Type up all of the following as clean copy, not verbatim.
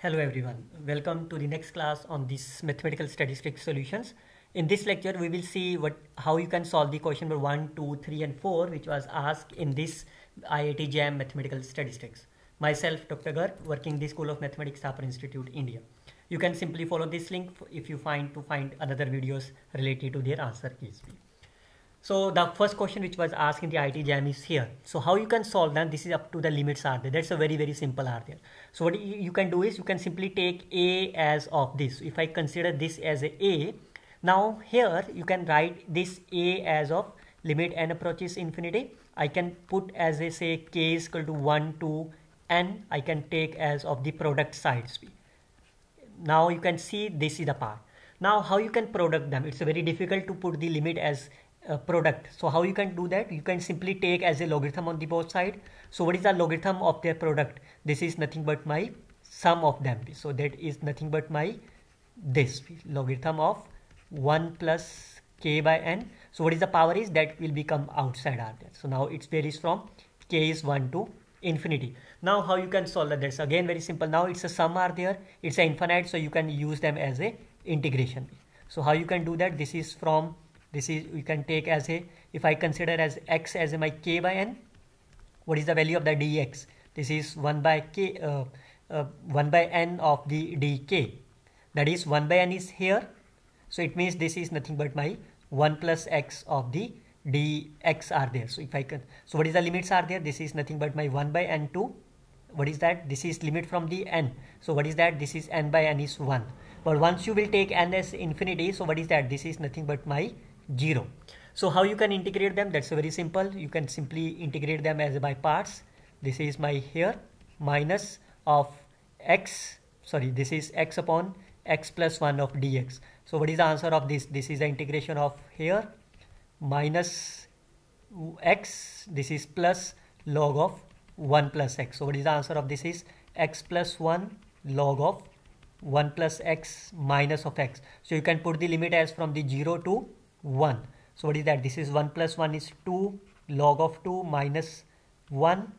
Hello everyone, welcome to the next class on these mathematical statistics solutions. In this lecture we will see how you can solve the question number 1, 2, 3 and 4 which was asked in this IIT JAM mathematical statistics. Myself Dr. Garg, working the School of Mathematics, Sapper Institute, India. You can simply follow this link if you find other videos related to their answer keys. So the first question which was asked in the IIT JAM is here. So how you can solve that? This is up to the limits are there. That's a very simple are there. So what you can do is you can simply take a as of this. If I consider this as a, now here you can write this a as of limit n approaches infinity. I can put as they say k is equal to 1 to n. I can take as of the product side. Now you can see this is the part. Now how you can product them? It's very difficult to put the limit as product. So how you can do that? You can simply take as a logarithm on the both side. So what is the logarithm of their product? This is nothing but my sum of them. So that is nothing but my this logarithm of 1 plus k by n. So what is the power is that will become outside are there. So now it varies from k is 1 to infinity. Now how you can solve that? That's again very simple. Now it's a sum are there. It's an infinite. So you can use them as a integration. So how you can do that? This is from this is you can take as a if I consider as x as my k by n, what is the value of the dx? This is 1 by k 1 by n of the dk, that is 1 by n is here, so it means this is nothing but my 1 plus x of the dx are there. So if I can, so what is the limits are there? This is nothing but my 1 by n to what is that? This is limit from the n. So what is that? This is n by n is 1. But once you will take n as infinity, so what is that? This is nothing but my 0. So how you can integrate them? That's very simple. You can simply integrate them as by parts. This is my here minus of x, sorry, this is x upon x plus 1 of dx. So what is the answer of this? This is the integration of here minus x, this is plus log of 1 plus x. So what is the answer of this is x plus 1 log of 1 plus x minus of x. So you can put the limit as from the 0 to 1. So what is that? This is 1 plus 1 is 2 log of 2 minus 1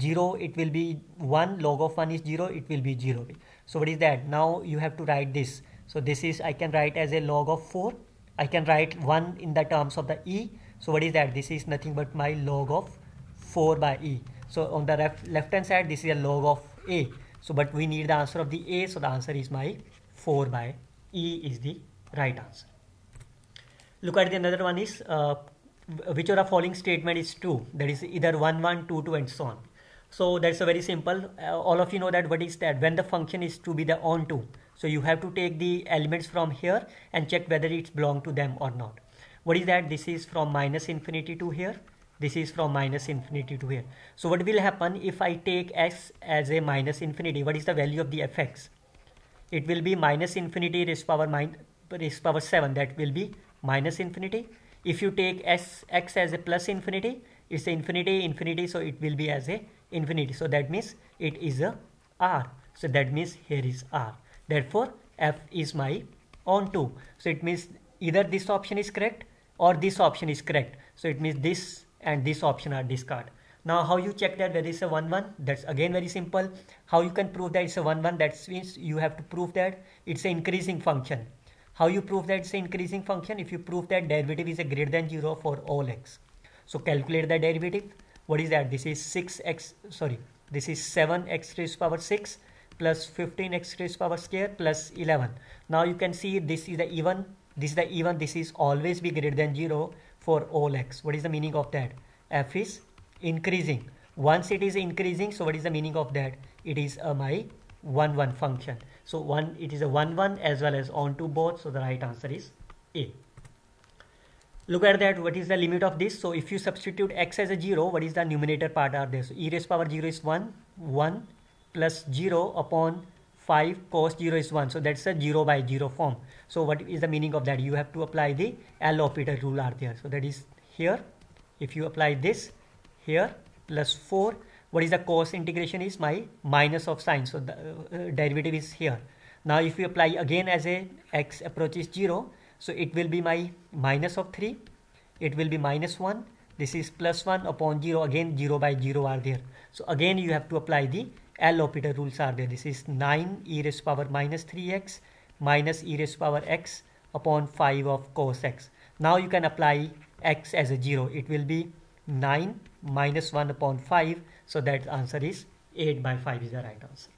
0 it will be 1 log of 1 is 0 it will be 0. So what is that? Now you have to write this. So this is I can write as a log of 4. I can write 1 in the terms of the e. So what is that? This is nothing but my log of 4 by e. So on the left hand side this is a log of a. So, but we need the answer of the A, so the answer is my 4 by E is the right answer. Look at the another one is, which of the following statement is true? That is either 1, 1, 2, 2 and so on. So that's a very simple, all of you know that what is that? When the function is to be the on to. So you have to take the elements from here and check whether it belongs to them or not. What is that? This is from minus infinity to here. This is from minus infinity to here. So what will happen if I take x as a minus infinity? What is the value of the fx? It will be minus infinity raised power 7. That will be minus infinity. If you take x as a plus infinity, it's infinity. So it will be as a infinity. So that means it is a r. So that means here is r. Therefore, f is my on 2. So it means either this option is correct or this option is correct. So it means this and this option are discarded. Now how you check that whether it's a 1-1? That's again very simple. How you can prove that it's a 1-1? That means you have to prove that it's an increasing function. How you prove that it's an increasing function? If you prove that derivative is a greater than 0 for all x. So calculate the derivative. What is that? This is 7x raised power 6 plus 15x raised power square plus 11. Now you can see this is the even. This is always be greater than 0 for all x. What is the meaning of that? F is increasing. Once it is increasing, so what is the meaning of that? It is a my 1, 1 function. So it is a 1, 1 as well as on to both. So the right answer is A. Look at that. What is the limit of this? So if you substitute x as a 0, what is the numerator part are there? So e raised power 0 is 1, 1 plus 0 upon 5 cos 0 is 1. So that's a 0 by 0 form. So what is the meaning of that? You have to apply the L'Hôpital rule are there. So that is here. If you apply this here plus 4, what is the cos integration is my minus of sine. So the derivative is here. Now if you apply again as a x approaches 0, so it will be my minus of 3. It will be minus 1. This is plus 1 upon 0. Again 0 by 0 are there. So again you have to apply the L'Hôpital rules are there. This is 9 e raised to power minus 3x minus e raised to power x upon 5 of cos x. Now you can apply x as a 0. It will be 9 minus 1 upon 5. So that answer is 8 by 5 is the right answer.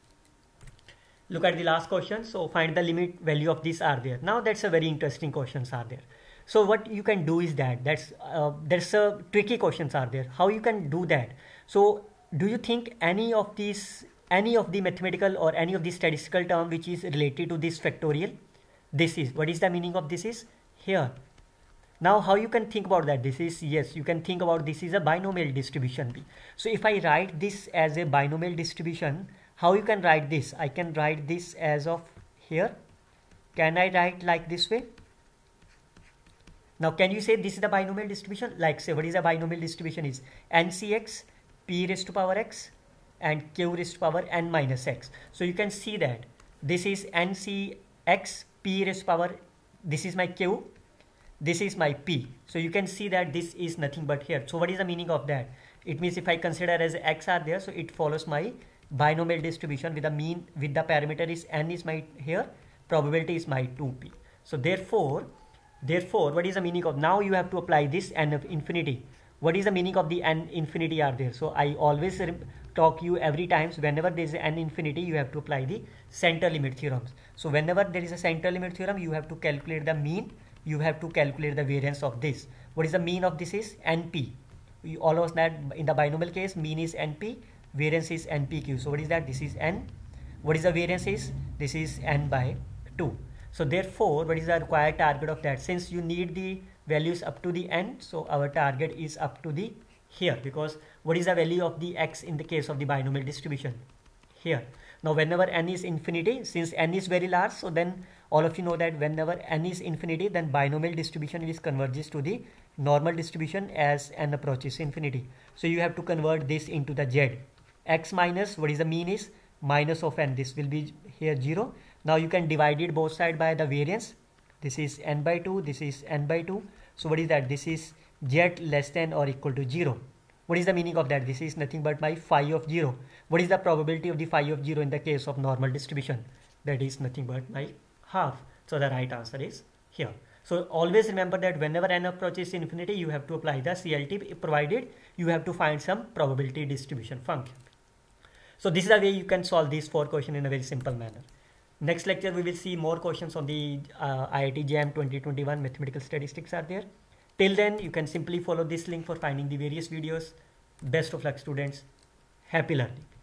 Look at the last question. So find the limit value of this r there. Now that's a very interesting questions are there. So what you can do is that's tricky questions are there. How you can do that? So do you think any of the mathematical or any of the statistical term which is related to this factorial? This is what is the meaning of this is here. Now how you can think about that? This is yes, you can think about this is a binomial distribution B. So if I write this as a binomial distribution, how you can write this? I can write this as of here. Can I write like this way? Now can you say this is the binomial distribution? Like say what is a binomial distribution is NCX, P raised to power x and Q raised to power n minus x. So you can see that this is NCX, P raised to power, this is my Q. This is my P. So you can see that this is nothing but here. So what is the meaning of that? It means if I consider as X are there, so it follows my binomial distribution with the mean, with the parameter is N is my here, probability is my 2P. So therefore, what is the meaning of, now you have to apply this N of infinity. What is the meaning of the N infinity are there? So I always talk you every time, so whenever there is N infinity, you have to apply the center limit theorems. So whenever there is a center limit theorem, you have to calculate the mean, you have to calculate the variance of this. What is the mean of this is NP. You all know that in the binomial case, mean is NP, variance is NPQ. So what is that? This is N. What is the variance is? This is N by 2. So therefore, what is the required target of that? Since you need the values up to the N, so our target is up to the here, because what is the value of the X in the case of the binomial distribution? Here. Now whenever N is infinity, since N is very large, so then all of you know that whenever N is infinity, then binomial distribution is converges to the normal distribution as N approaches infinity. So you have to convert this into the Z. X minus, what is the mean is? Minus of N. This will be here 0. Now you can divide it both sides by the variance. This is N by 2. This is N by 2. So what is that? This is Z less than or equal to 0. What is the meaning of that? This is nothing but my phi of 0. What is the probability of the phi of 0 in the case of normal distribution? That is nothing but my half. So the right answer is here. So always remember that whenever N approaches infinity, you have to apply the CLT provided you have to find some probability distribution function. So this is the way you can solve these 4 questions in a very simple manner. Next lecture, we will see more questions on the IIT JAM 2021 mathematical statistics are there. Till then, you can simply follow this link for finding the various videos. Best of luck, students. Happy learning.